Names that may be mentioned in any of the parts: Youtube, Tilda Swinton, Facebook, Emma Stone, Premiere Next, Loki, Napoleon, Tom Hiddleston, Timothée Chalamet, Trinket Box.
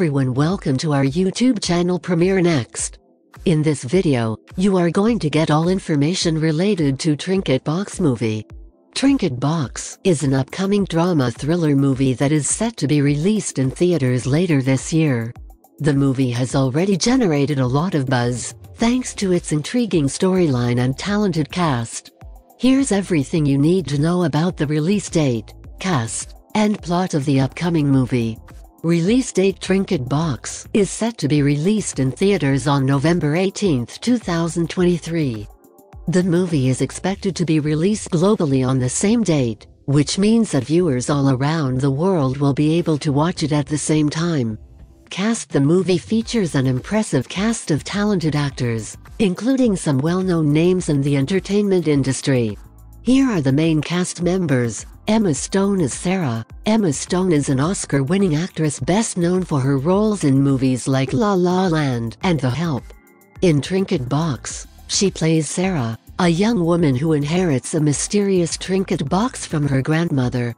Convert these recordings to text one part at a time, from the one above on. everyone, welcome to our YouTube channel Premiere Next. In this video, you are going to get all information related to Trinket Box movie. Trinket Box is an upcoming drama thriller movie that is set to be released in theaters later this year. The movie has already generated a lot of buzz, thanks to its intriguing storyline and talented cast. Here's everything you need to know about the release date, cast, and plot of the upcoming movie. Release date: Trinket Box is set to be released in theaters on November 18, 2023. The movie is expected to be released globally on the same date, which means that viewers all around the world will be able to watch it at the same time. Cast: the movie features an impressive cast of talented actors, including some well-known names in the entertainment industry. Here are the main cast members. Emma Stone as Sarah. Emma Stone is an Oscar-winning actress best known for her roles in movies like La La Land and The Help. In Trinket Box, she plays Sarah, a young woman who inherits a mysterious trinket box from her grandmother.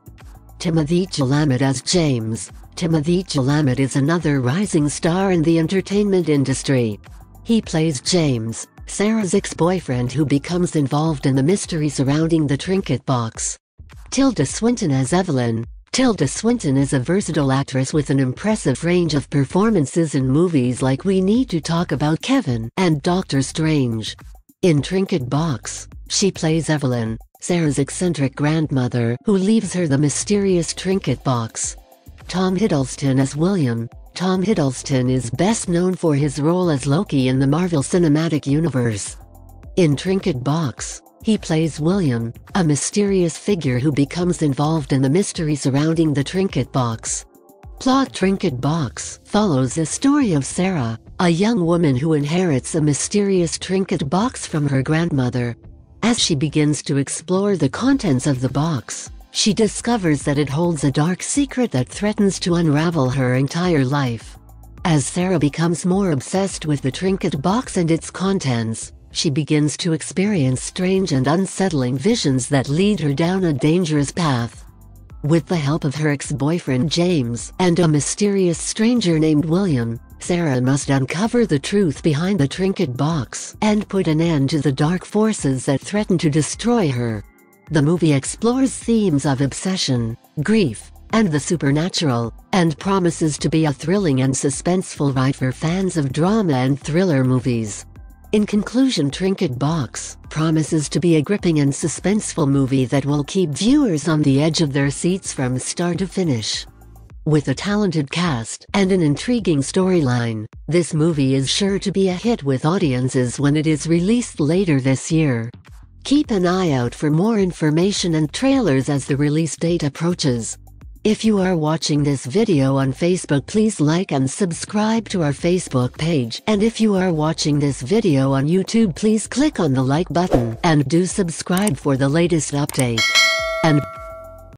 Timothée Chalamet as James. Timothée Chalamet is another rising star in the entertainment industry. He plays James, Sarah's ex-boyfriend who becomes involved in the mystery surrounding the Trinket Box. Tilda Swinton as Evelyn. Tilda Swinton is a versatile actress with an impressive range of performances in movies like We Need to Talk About Kevin and Doctor Strange. In Trinket Box, she plays Evelyn, Sarah's eccentric grandmother who leaves her the mysterious Trinket Box. Tom Hiddleston as William. Tom Hiddleston is best known for his role as Loki in the Marvel Cinematic Universe. In Trinket Box, he plays William, a mysterious figure who becomes involved in the mystery surrounding the Trinket Box. Plot: Trinket Box follows the story of Sarah, a young woman who inherits a mysterious trinket box from her grandmother. As she begins to explore the contents of the box, she discovers that it holds a dark secret that threatens to unravel her entire life. As Sarah becomes more obsessed with the Trinket Box and its contents, she begins to experience strange and unsettling visions that lead her down a dangerous path. With the help of her ex-boyfriend James and a mysterious stranger named William, Sarah must uncover the truth behind the Trinket Box and put an end to the dark forces that threaten to destroy her. The movie explores themes of obsession, grief, and the supernatural, and promises to be a thrilling and suspenseful ride for fans of drama and thriller movies. In conclusion, Trinket Box promises to be a gripping and suspenseful movie that will keep viewers on the edge of their seats from start to finish. With a talented cast and an intriguing storyline, this movie is sure to be a hit with audiences when it is released later this year. Keep an eye out for more information and trailers as the release date approaches. If you are watching this video on Facebook, please like and subscribe to our Facebook page, and if you are watching this video on YouTube, please click on the like button and do subscribe for the latest update. And